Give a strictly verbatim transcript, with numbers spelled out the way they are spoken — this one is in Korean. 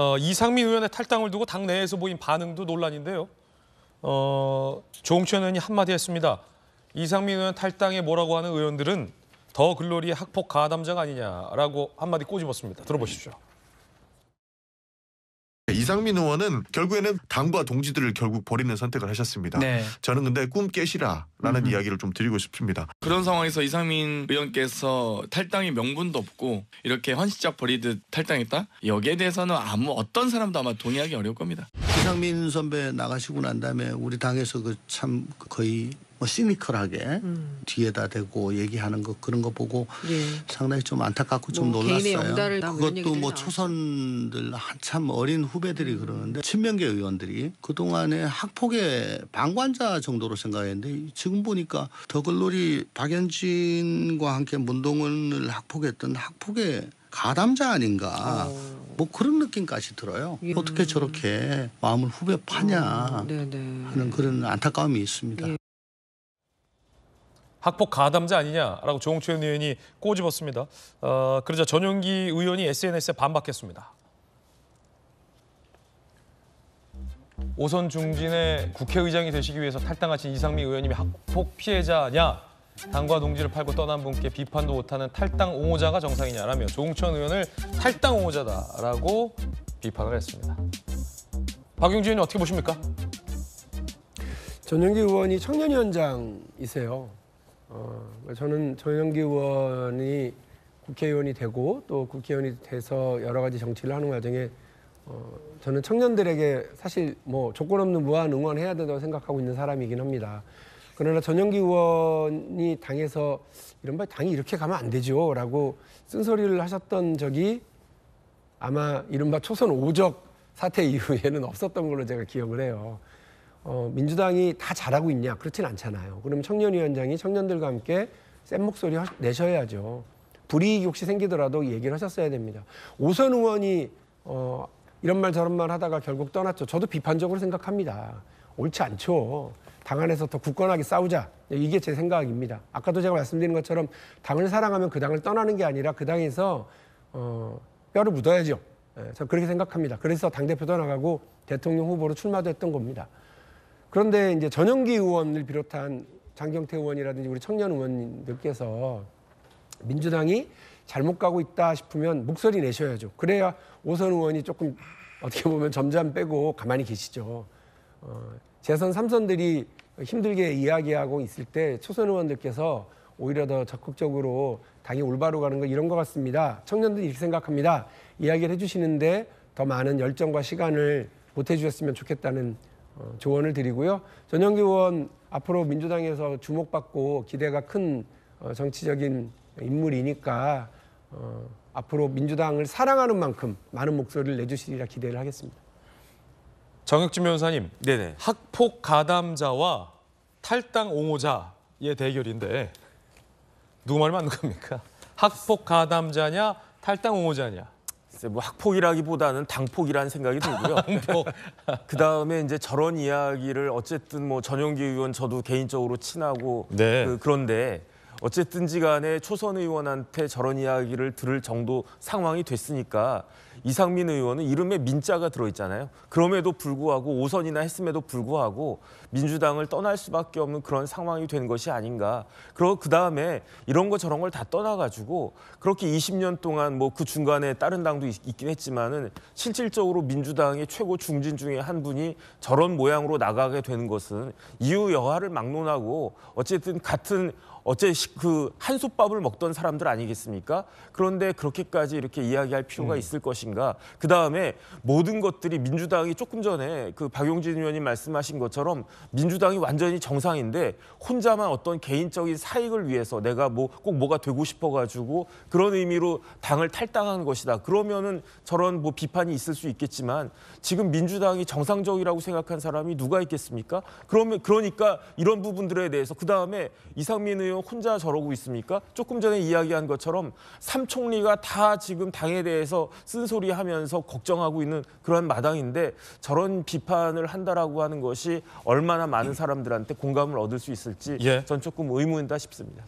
어, 이상민 의원의 탈당을 두고 당 내에서 보인 반응도 논란인데요. 어, 조응천 의원이 한마디 했습니다. 이상민 의원 탈당에 뭐라고 하는 의원들은 더 글로리의 학폭 가담자가 아니냐라고 한마디 꼬집었습니다. 들어보시죠. 이상민 의원은 결국에는 당과 동지들을 결국 버리는 선택을 하셨습니다. 네. 저는 근데 꿈 깨시라라는 음흠. 이야기를 좀 드리고 싶습니다. 그런 상황에서 이상민 의원께서 탈당이 명분도 없고 이렇게 헌신적 버리듯 탈당했다? 여기에 대해서는 아무 어떤 사람도 아마 동의하기 어려울 겁니다. 이상민 선배 나가시고 난 다음에 우리 당에서 그 참 거의 뭐 시니컬하게 음. 뒤에다 대고 얘기하는 거 그런 거 보고 예. 상당히 좀 안타깝고 좀 뭐 놀랐어요. 그것도 뭐 초선들 한참 어린 후배들이 그러는데 친명계 의원들이 그동안에 학폭의 방관자 정도로 생각했는데 지금 보니까 더글로리 박용진과 함께 문동은을 학폭했던 학폭의 가담자 아닌가 어. 뭐 그런 느낌까지 들어요. 예. 어떻게 저렇게 마음을 후배 파냐 어. 하는 그런 안타까움이 있습니다. 예. 학폭 가담자 아니냐라고 조응천 의원이 꼬집었습니다. 어, 그러자 전용기 의원이 에스엔에스에 반박했습니다. 오선 중진의 국회의장이 되시기 위해서 탈당하신 이상민 의원님이 학폭 피해자냐, 당과 동지를 팔고 떠난 분께 비판도 못하는 탈당 옹호자가 정상이냐라며 조응천 의원을 탈당 옹호자다라고 비판을 했습니다. 박용진 의원님 어떻게 보십니까? 전용기 의원이 청년위원장이세요. 어, 저는 전용기 의원이 국회의원이 되고 또 국회의원이 돼서 여러 가지 정치를 하는 과정에 어, 저는 청년들에게 사실 뭐 조건 없는 무한 응원해야 된다고 생각하고 있는 사람이긴 합니다. 그러나 전용기 의원이 당에서 이른바 당이 이렇게 가면 안 되죠 라고 쓴소리를 하셨던 적이 아마 이른바 초선 오적 사태 이후에는 없었던 걸로 제가 기억을 해요. 어, 민주당이 다 잘하고 있냐? 그렇진 않잖아요. 그럼 청년위원장이 청년들과 함께 센 목소리 하셔, 내셔야죠. 불이익이 혹시 생기더라도 얘기를 하셨어야 됩니다. 오선 의원이 어, 이런 말 저런 말 하다가 결국 떠났죠. 저도 비판적으로 생각합니다. 옳지 않죠. 당 안에서 더 굳건하게 싸우자. 이게 제 생각입니다. 아까도 제가 말씀드린 것처럼 당을 사랑하면 그 당을 떠나는 게 아니라 그 당에서 어, 뼈를 묻어야죠. 예, 저는 그렇게 생각합니다. 그래서 당대표도 나가고 대통령 후보로 출마도 했던 겁니다. 그런데 이제 전용기 의원을 비롯한 장경태 의원이라든지 우리 청년 의원님들께서 민주당이 잘못 가고 있다 싶으면 목소리 내셔야죠. 그래야 오선 의원이 조금 어떻게 보면 점점 빼고 가만히 계시죠. 어, 재선 삼선들이 힘들게 이야기하고 있을 때 초선 의원들께서 오히려 더 적극적으로 당이 올바로 가는 거 이런 것 같습니다. 청년들이 이렇게 생각합니다. 이야기를 해주시는데 더 많은 열정과 시간을 보태주셨으면 좋겠다는 조언을 드리고요. 전용기 의원 앞으로 민주당에서 주목받고 기대가 큰 정치적인 인물이니까 어, 앞으로 민주당을 사랑하는 만큼 많은 목소리를 내주시리라 기대를 하겠습니다. 정혁진 변호사님, 네네. 학폭 가담자와 탈당 옹호자의 대결인데 누구 말 맞는 겁니까? 학폭 가담자냐 탈당 옹호자냐? 뭐 학폭이라기보다는 당폭이라는 생각이 들고요. 그다음에 이제 저런 이야기를 어쨌든 뭐 전용기 의원 저도 개인적으로 친하고 네. 그 그런데 어쨌든지 간에 초선 의원한테 저런 이야기를 들을 정도 상황이 됐으니까 이상민 의원은 이름에 민자가 들어있잖아요. 그럼에도 불구하고 오선이나 했음에도 불구하고 민주당을 떠날 수밖에 없는 그런 상황이 된 것이 아닌가. 그리고 그다음에 이런 거 저런 걸 다 떠나가지고 그렇게 이십 년 동안 뭐 그 중간에 다른 당도 있긴 했지만은 실질적으로 민주당의 최고 중진 중에 한 분이 저런 모양으로 나가게 되는 것은 이유 여하를 막론하고 어쨌든 같은 어째 그 한솥밥을 먹던 사람들 아니겠습니까? 그런데 그렇게까지 이렇게 이야기할 필요가 음. 있을 것인가? 그다음에 모든 것들이 민주당이 조금 전에 그 박용진 의원님 말씀하신 것처럼 민주당이 완전히 정상인데 혼자만 어떤 개인적인 사익을 위해서 내가 뭐 꼭 뭐가 되고 싶어가지고 그런 의미로 당을 탈당한 것이다. 그러면은 저런 뭐 비판이 있을 수 있겠지만 지금 민주당이 정상적이라고 생각한 사람이 누가 있겠습니까? 그러면 그러니까 이런 부분들에 대해서 그다음에 이상민 의원 혼자 저러고 있습니까? 조금 전에 이야기한 것처럼 삼 총리가 다 지금 당에 대해서 쓴소리하면서 걱정하고 있는 그런 마당인데 저런 비판을 한다라고 하는 것이 얼마나 많은 사람들한테 공감을 얻을 수 있을지 예. 전 조금 의문이다 싶습니다.